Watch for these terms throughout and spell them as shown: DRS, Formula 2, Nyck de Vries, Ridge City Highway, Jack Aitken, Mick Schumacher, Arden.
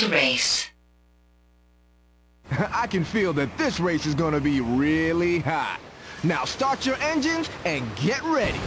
To race. I can feel that this race is gonna be really hot. Now start your engines and get ready.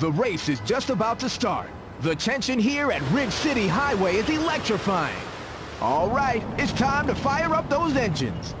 The race is just about to start. The tension here at Ridge City Highway is electrifying. All right, it's time to fire up those engines.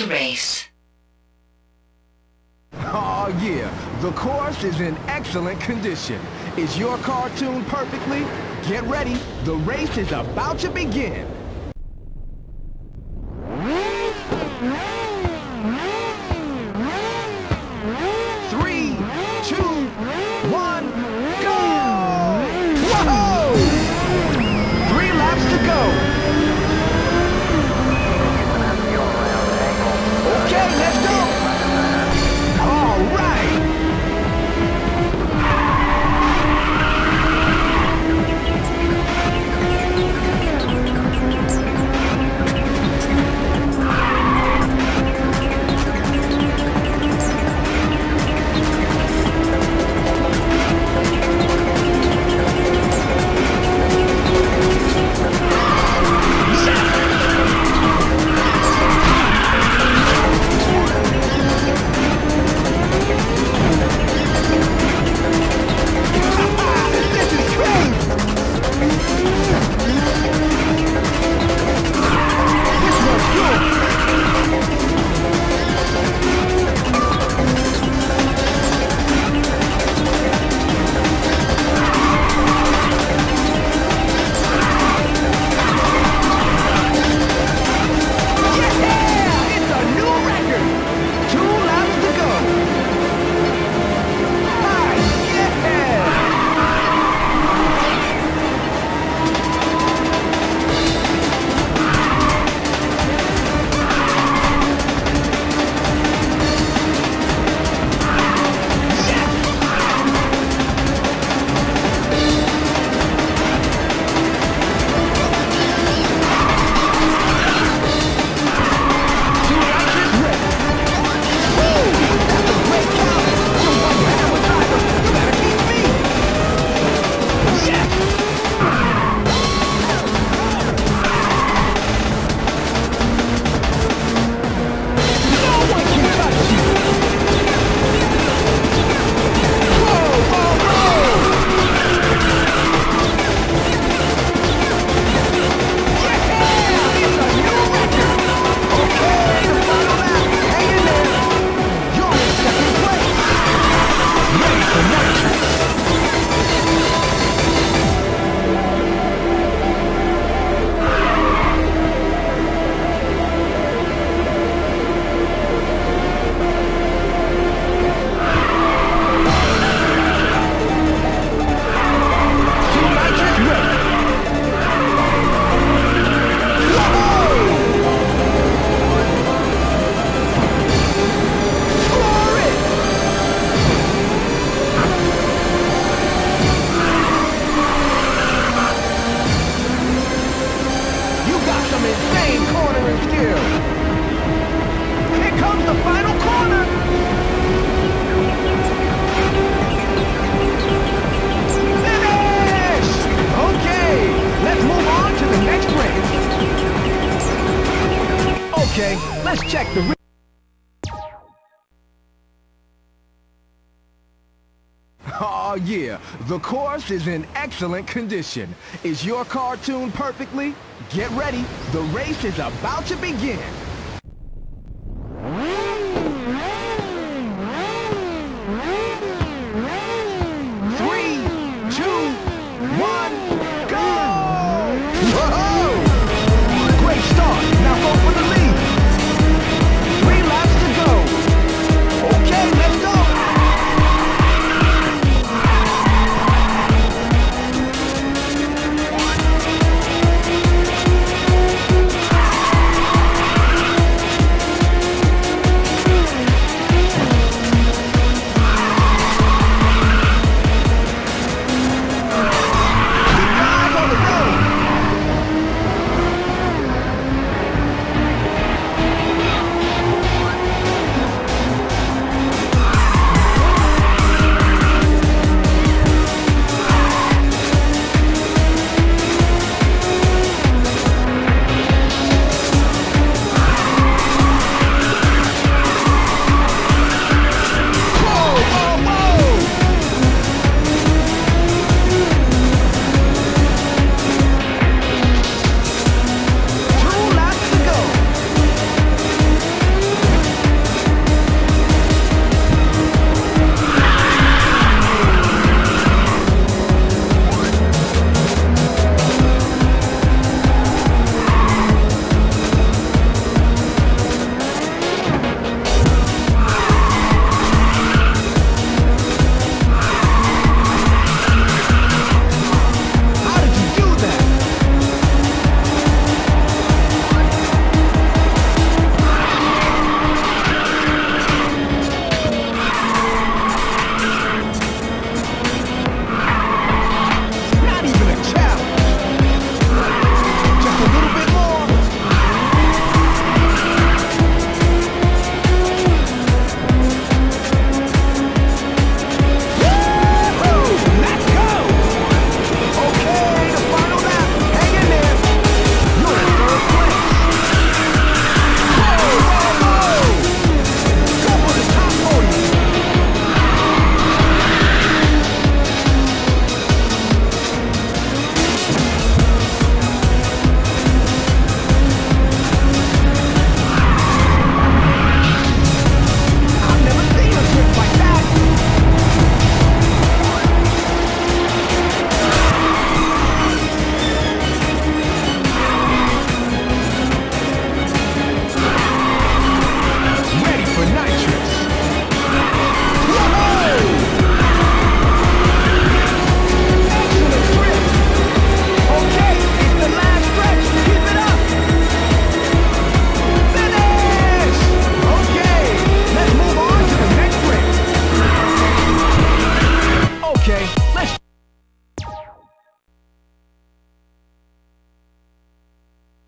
to race. Oh yeah, the course is in excellent condition. Is your car tuned perfectly? Get ready, the race is about to begin. Okay, let's check the... Oh yeah, the course is in excellent condition. Is your car tuned perfectly? Get ready, the race is about to begin.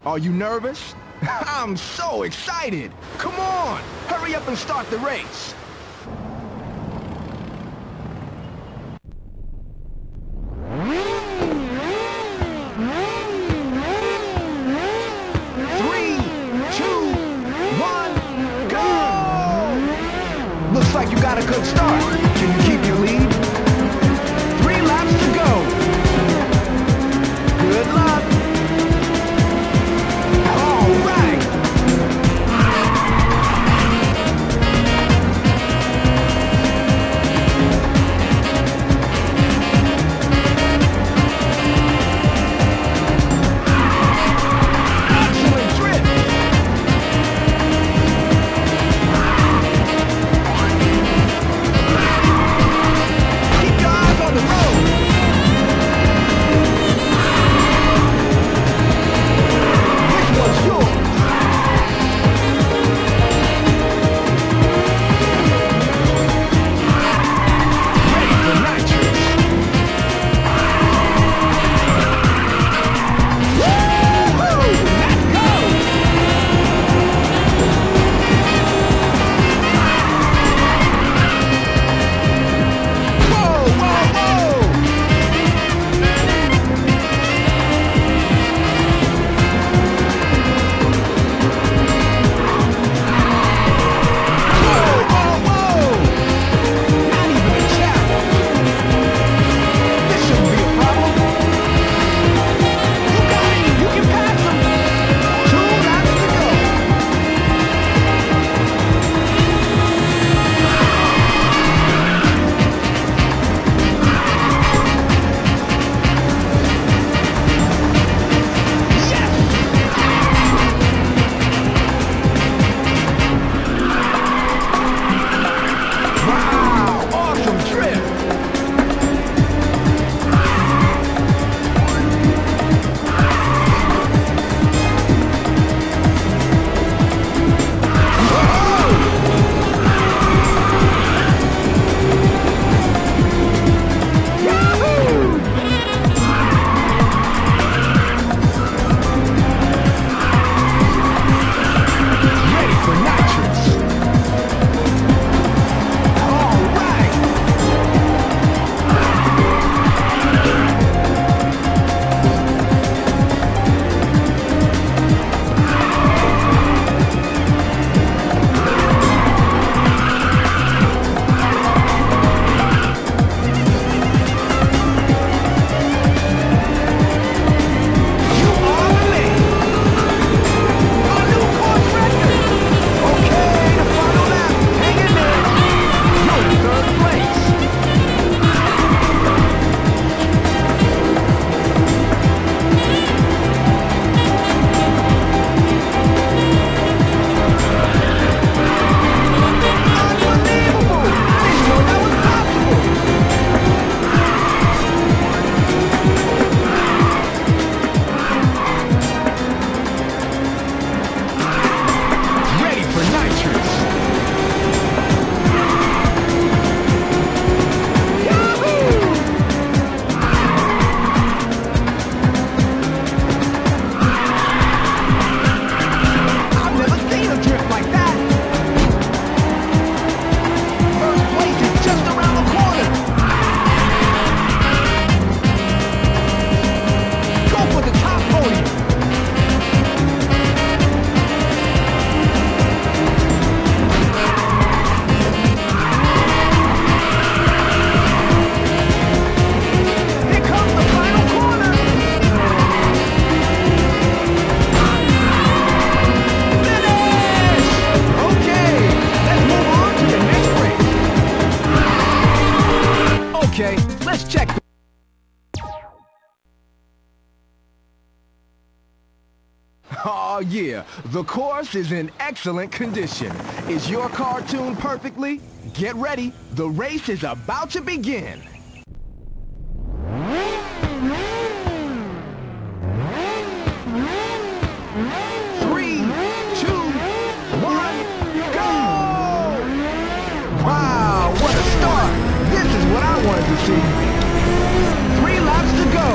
Are you nervous? I'm so excited! Come on! Hurry up and start the race! Looks like you got a good start. Can you keep your lead? 3 laps to go. Good luck. All right. Excellent Okay, let's check. Oh yeah, the course is in excellent condition. Is your car tuned perfectly? Get ready, the race is about to begin. Wanted to see. 3 laps to go.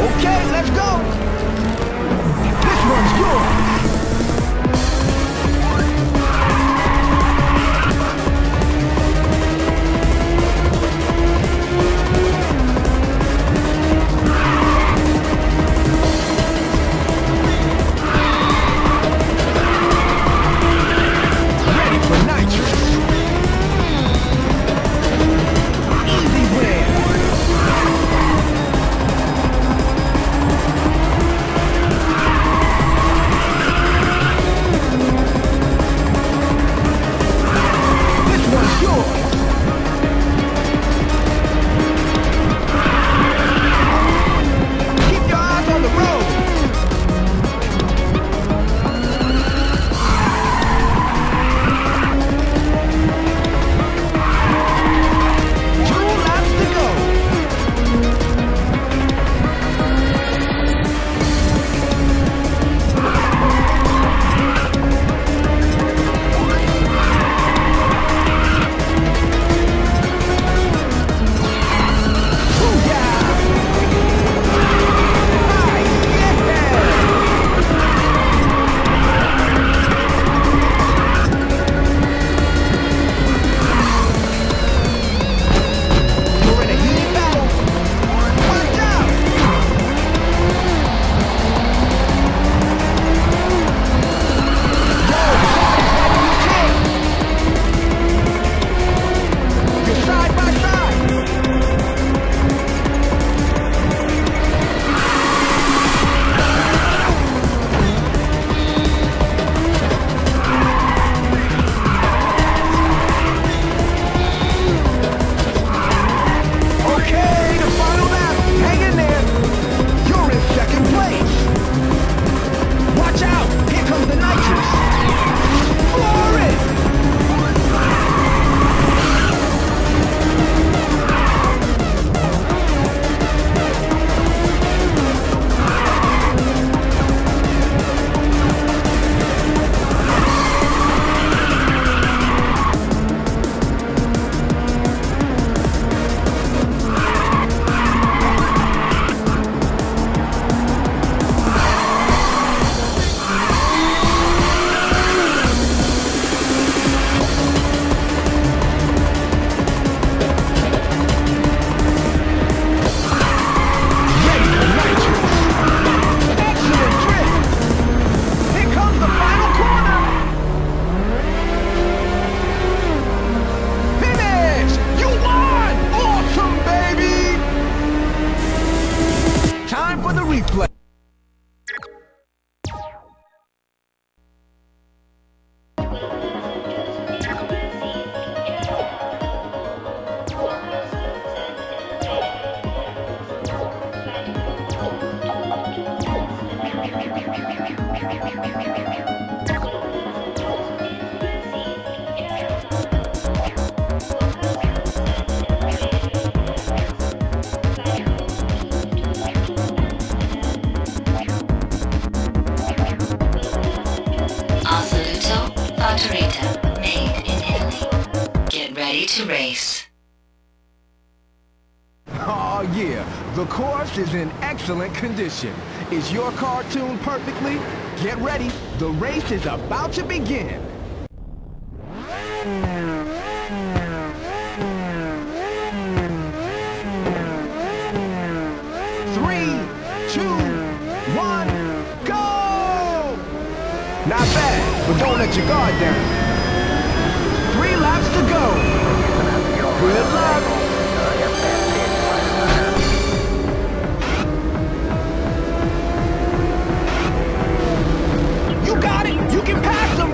Okay, let's go. This all year. The course is in excellent condition. Is your car tuned perfectly? Get ready. The race is about to begin. Not bad, but don't let your guard down. 3 laps to go. Good luck. You got it. You can pass them.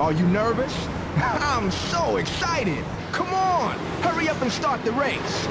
Are you nervous? I'm so excited! Come on! Hurry up and start the race!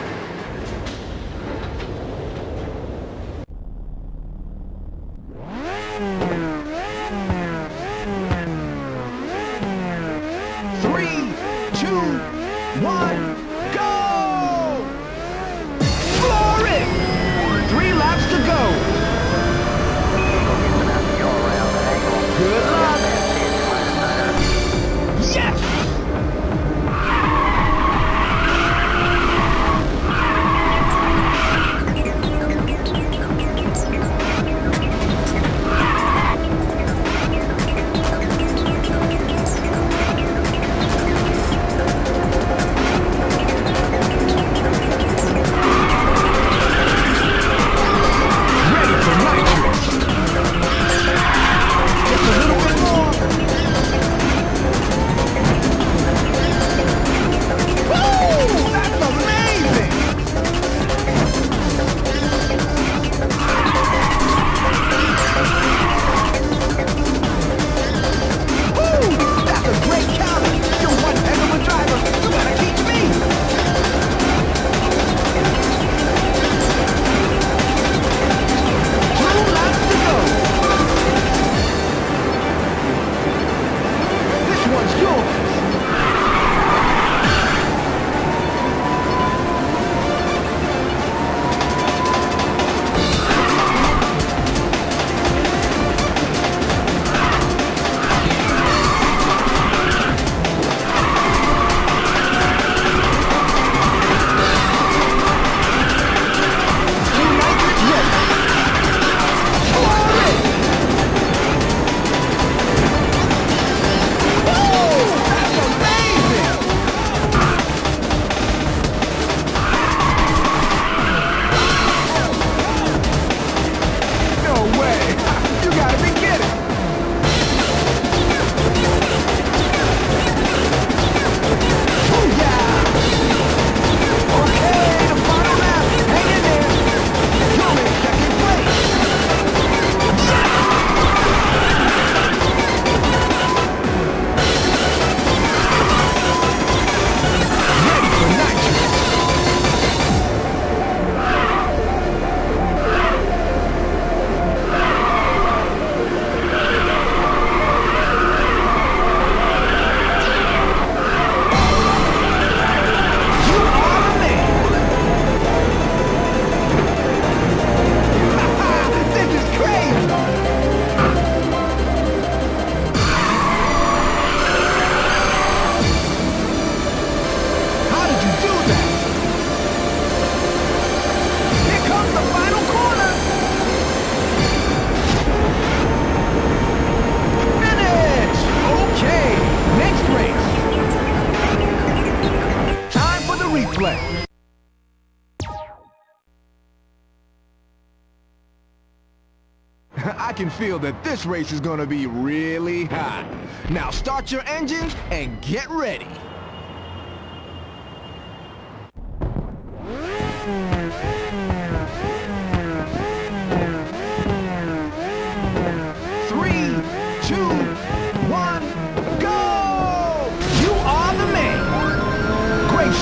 I can feel that this race is gonna be really hot. Now start your engines and get ready.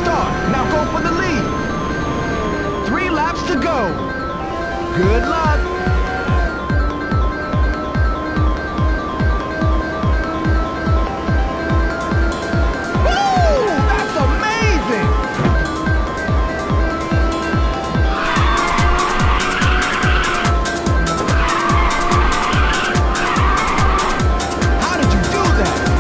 Now go for the lead. 3 laps to go. Good luck. Woo! That's amazing. How did you do that?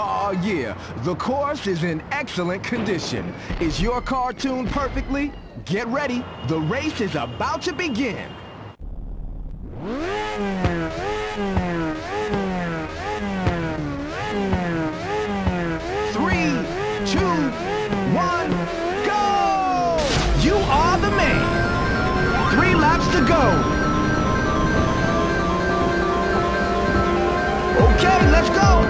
Oh yeah, the course is in excellent condition. Is your car tuned perfectly? Get ready, the race is about to begin. 3, 2, 1, go! You are the man. 3 laps to go. Okay, let's go.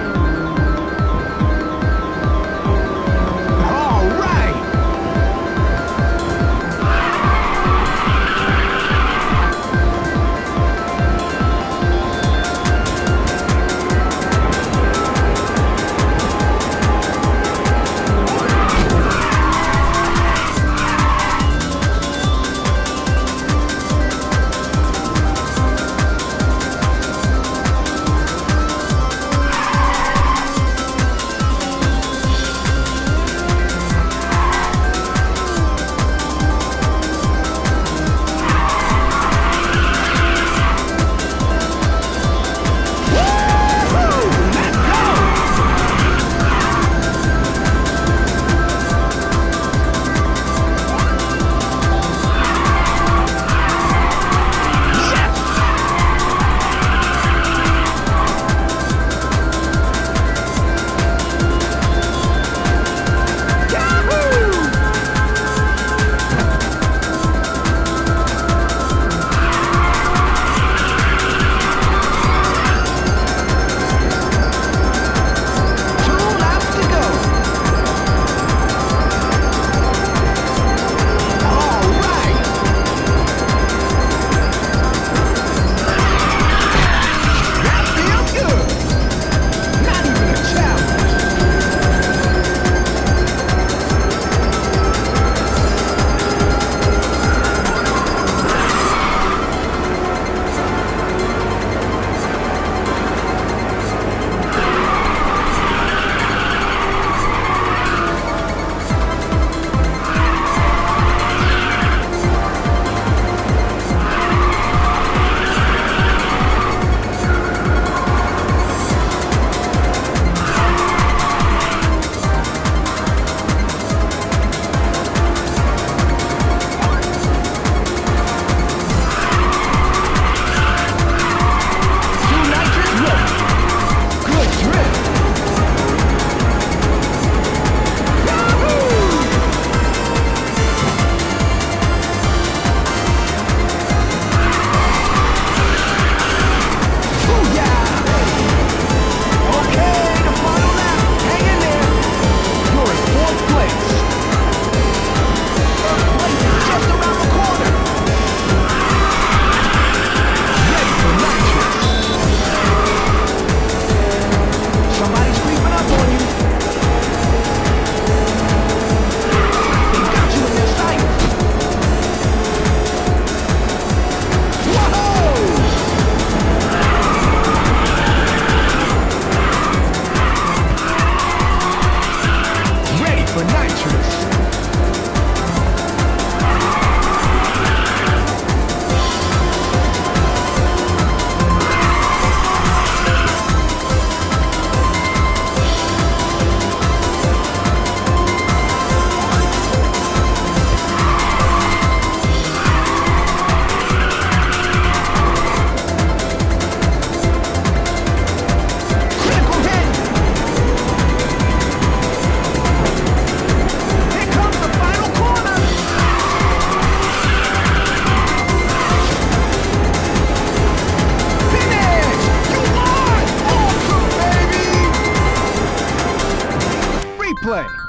play.